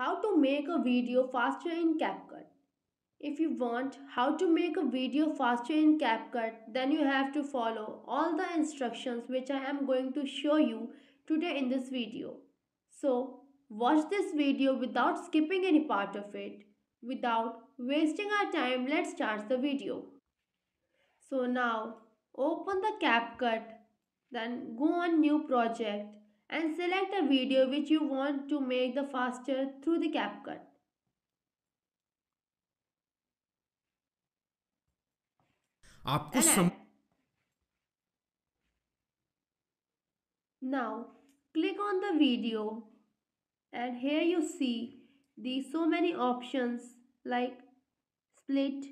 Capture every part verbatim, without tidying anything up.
how to make a video faster in CapCut. If you want how to make a video faster in CapCut, then you have to follow all the instructions which I am going to show you today in this video. So watch this video without skipping any part of it. Without wasting our time, let's start the video. So now open the CapCut, then go on new project and select a video which you want to make the faster through the CapCut. आपको सम... Now click on the video and here you see the so many options like split,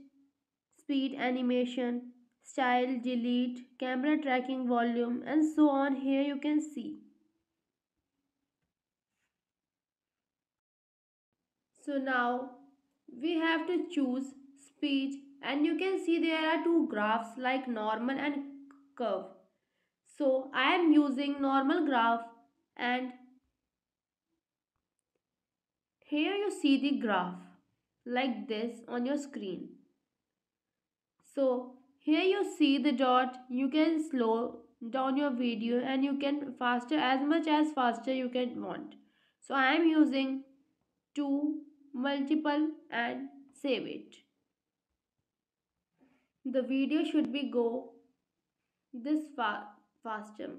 speed animation, style, delete, camera tracking, volume and so on. Here you can see. So now we have to choose speed and you can see there are two graphs like normal and curve. So I am using normal graph and here you see the graph like this on your screen. So here you see the dot, you can slow down your video and you can faster as much as faster you can want. So I am using two multiple and save it. The video should be go this far faster.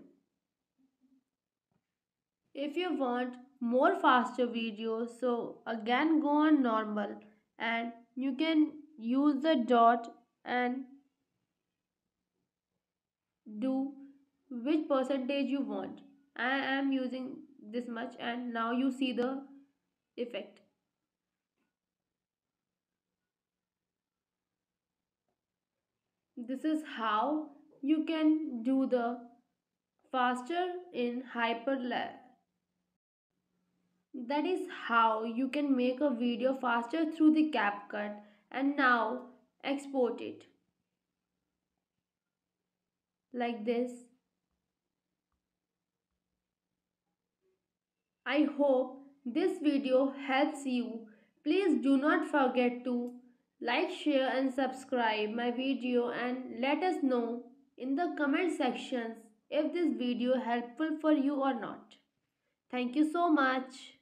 If you want more faster videos, so again go on normal and you can use the dot and do which percentage you want. I am using this much and now you see the effect. This is how you can do the faster in hyperlab. That is how you can make a video faster through the CapCut and now export it like this. I hope this video helps you. Please do not forget to like, share and subscribe my video and let us know in the comment sections if this video helpful for you or not. Thank you so much.